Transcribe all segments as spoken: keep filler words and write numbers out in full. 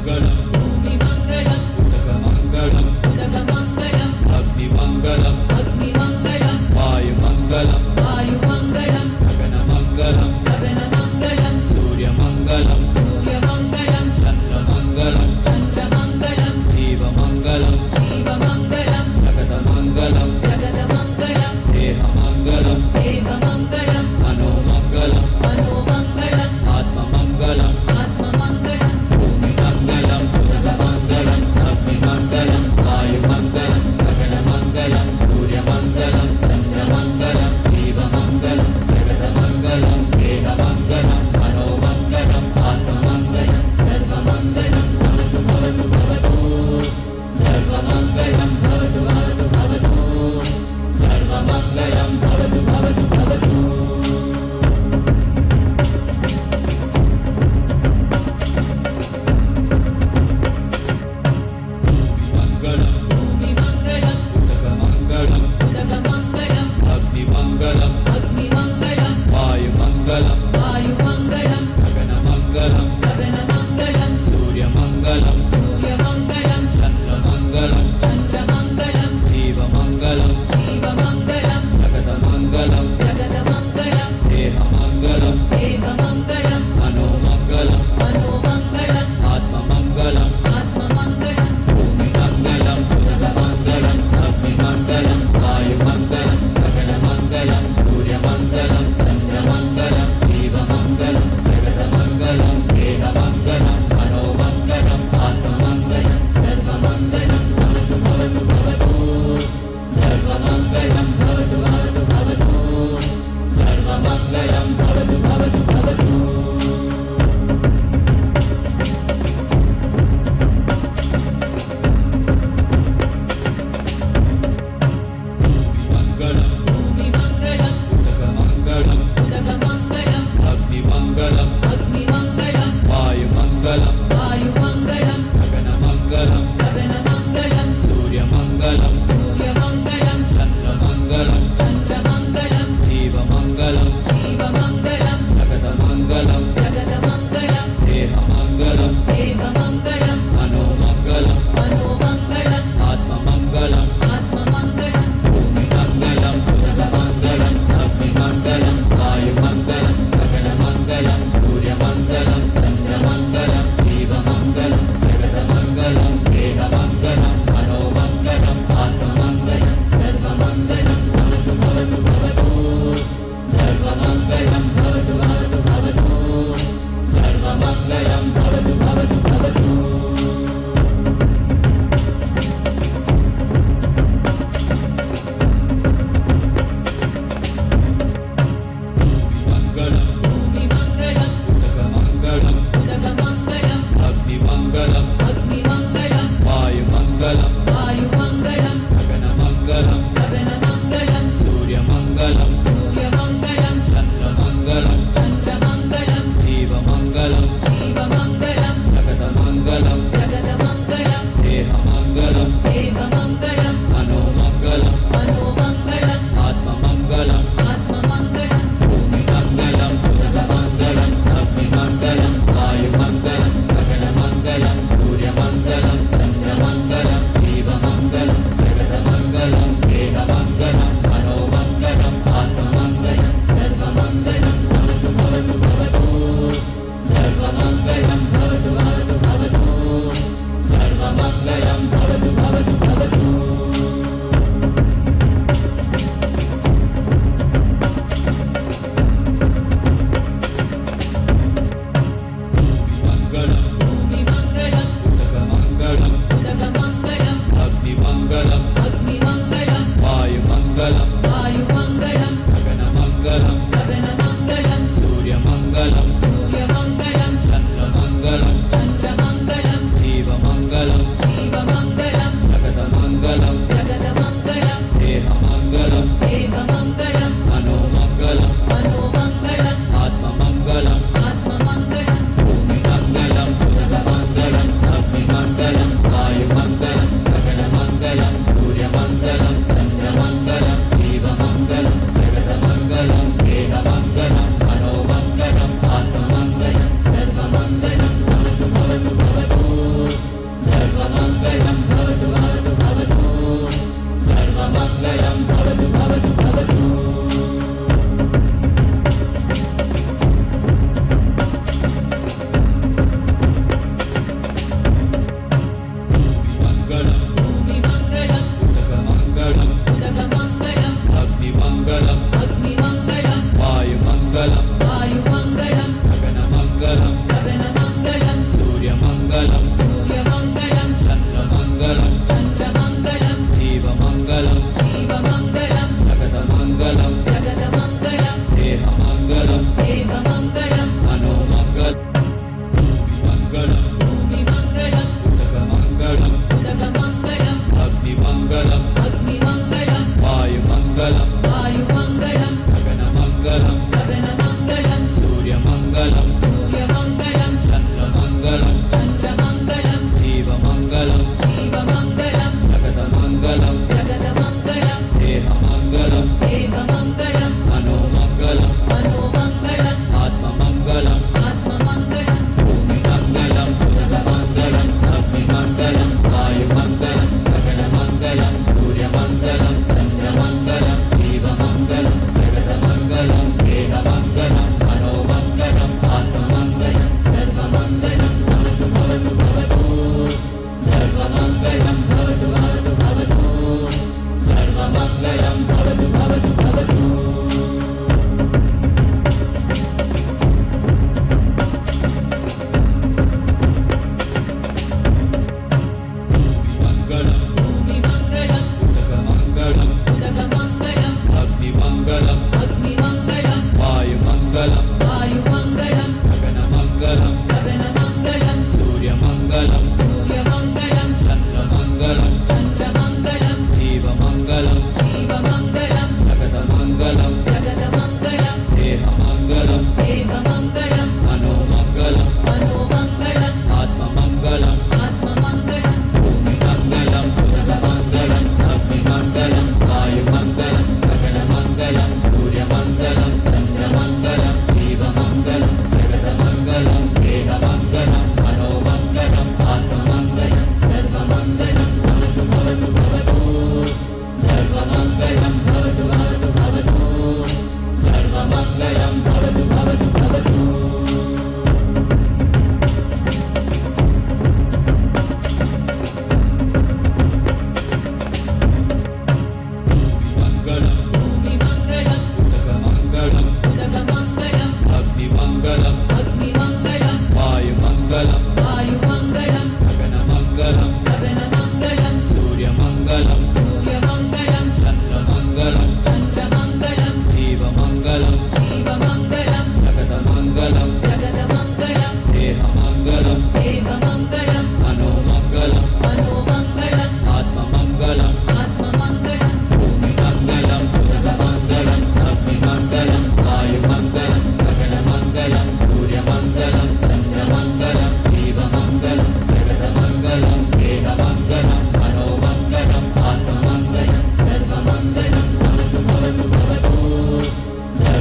Mangalam, Abhi Mangalam, Chagna Mangalam, Chagna Mangalam, Abhi Mangalam, Abhi Mangalam, Ayu Mangalam, Ayu Mangalam, Chagna Mangalam, Chagna Mangalam, Surya Mangalam, Surya Mangalam, Channa Mangalam, Channa Mangalam, Jeeva Mangalam, Jeeva Mangalam, Jagat Mangalam, Jagat Mangalam, Deha Mangalam, Deha Mangalam, Mano Mangalam, Mano Mangalam, Atma Mangalam, Atma Mangalam, Bhumi Mangalam, Jagat Mangalam, Abhi Mangalam, Ayu Mangalam, Jagat Mangalam, Surya Mangalam, Channa Mangalam, Jeeva Mangalam, Jagat Mangalam, Deha Mangalam, Mano Mangalam, Atma Mangalam, Sarva Mangalam, Bhavatu Bhavatu Bhavatu, Sarva Mangalam, Bhavatu Bhavatu Bhavatu, Sarva Mangalam, Bhavatu Bhavatu Bhavatu. Mangalam, Jeeva Mangalam, Jagat Mangalam, Deha Mangalam, Mano Mangalam, Atma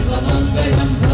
Mangalam.